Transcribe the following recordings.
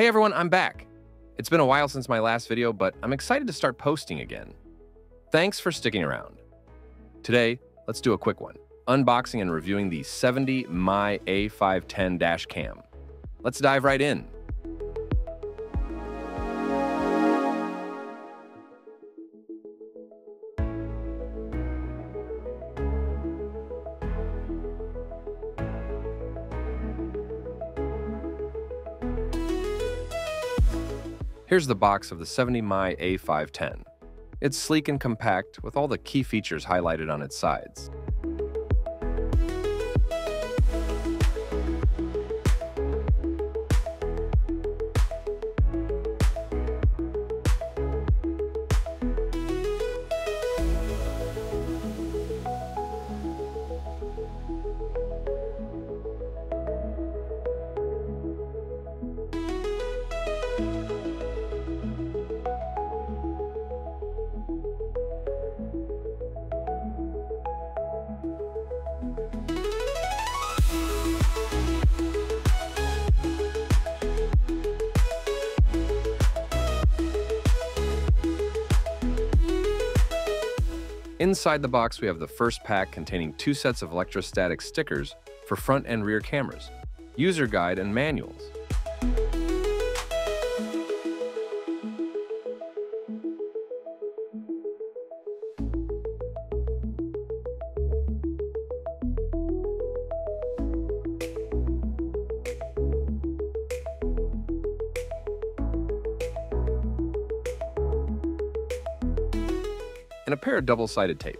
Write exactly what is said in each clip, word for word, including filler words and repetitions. Hey everyone, I'm back. It's been a while since my last video, but I'm excited to start posting again. Thanks for sticking around. Today, let's do a quick one, unboxing and reviewing the seventy mai A five ten cam. Let's dive right in. Here's the box of the seventy mai A five ten. It's sleek and compact, with all the key features highlighted on its sides. Inside the box, we have the first pack containing two sets of electrostatic stickers for front and rear cameras, user guide, and manuals. And a pair of double-sided tape.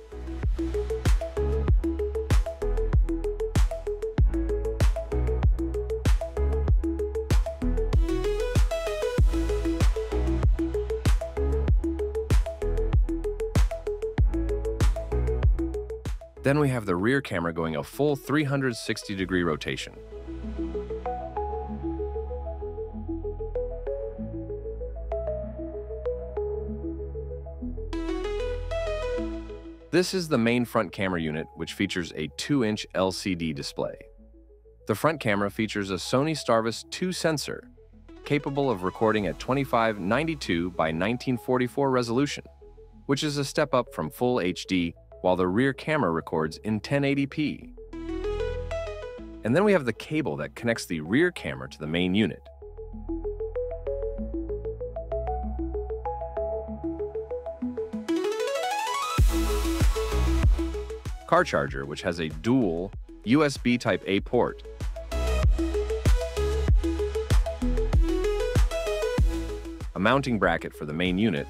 Then we have the rear camera going a full three hundred sixty degree rotation. This is the main front camera unit, which features a two inch L C D display. The front camera features a Sony Starvis two sensor, capable of recording at twenty-five ninety-two by nineteen forty-four resolution, which is a step up from full H D, while the rear camera records in ten eighty p. And then we have the cable that connects the rear camera to the main unit. Car charger, which has a dual U S B Type A port. A mounting bracket for the main unit.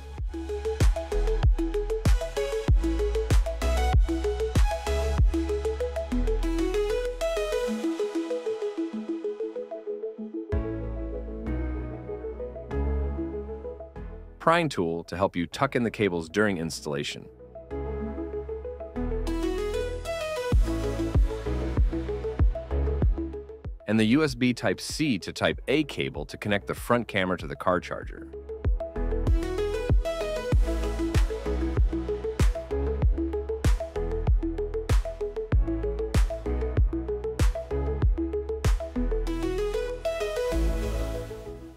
Prying tool to help you tuck in the cables during installation. And the U S B Type C to Type A cable to connect the front camera to the car charger.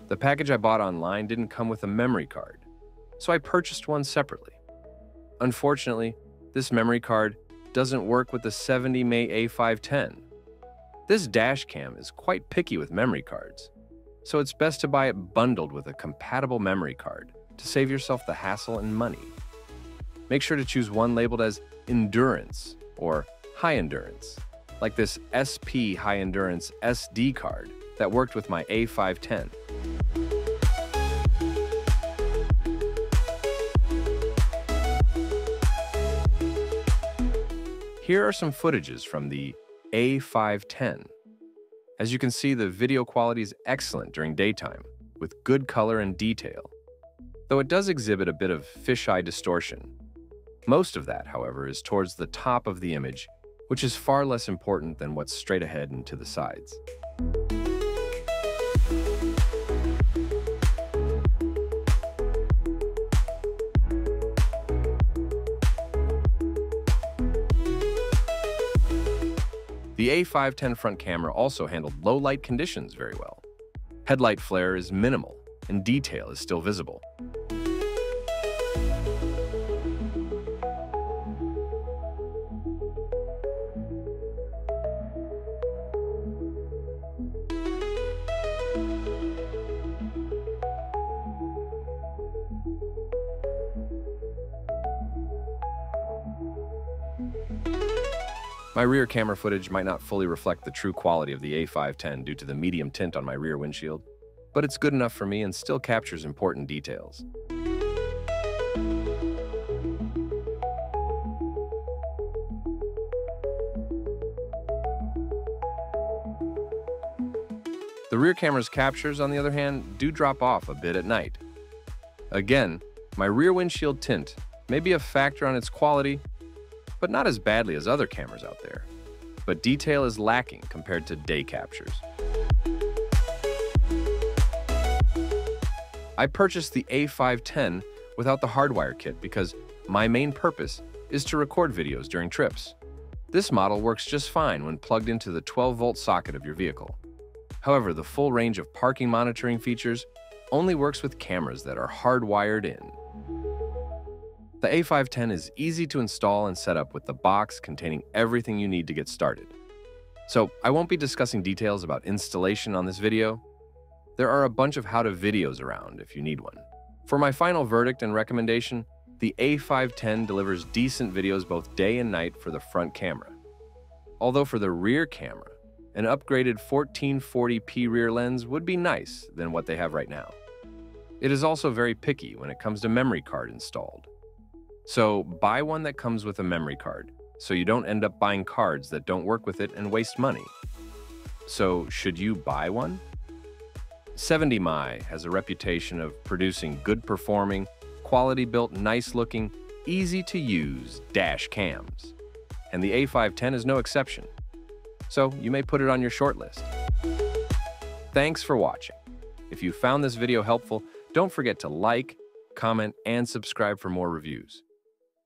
The package I bought online didn't come with a memory card, so I purchased one separately. Unfortunately, this memory card doesn't work with the seventy mai A five ten. This dash cam is quite picky with memory cards, so it's best to buy it bundled with a compatible memory card to save yourself the hassle and money. Make sure to choose one labeled as Endurance or High Endurance, like this S P High Endurance S D card that worked with my A five ten. Here are some footages from the A five ten. As you can see, the video quality is excellent during daytime, with good color and detail, though it does exhibit a bit of fisheye distortion. Most of that, however, is towards the top of the image, which is far less important than what's straight ahead and to the sides. The A five ten front camera also handled low light conditions very well, Headlight flare is minimal and detail is still visible. My rear camera footage might not fully reflect the true quality of the A five ten due to the medium tint on my rear windshield, but it's good enough for me and still captures important details. The rear camera's captures, on the other hand, do drop off a bit at night. Again, my rear windshield tint may be a factor on its quality, but not as badly as other cameras out there. But detail is lacking compared to day captures. I purchased the A five ten without the hardwire kit because my main purpose is to record videos during trips. This model works just fine when plugged into the twelve volt socket of your vehicle. However, the full range of parking monitoring features only works with cameras that are hardwired in. The A five ten is easy to install and set up with the box containing everything you need to get started. So I won't be discussing details about installation on this video. There are a bunch of how-to videos around if you need one. For my final verdict and recommendation, the A five ten delivers decent videos both day and night for the front camera. Although for the rear camera, an upgraded fourteen forty p rear lens would be nice than what they have right now. It is also very picky when it comes to memory card installed. So buy one that comes with a memory card, so you don't end up buying cards that don't work with it and waste money. So should you buy one? seventy mai has a reputation of producing good performing, quality-built, nice-looking, easy-to-use dash cams. And the A five ten is no exception. So you may put it on your short list. Thanks for watching. If you found this video helpful, don't forget to like, comment, and subscribe for more reviews.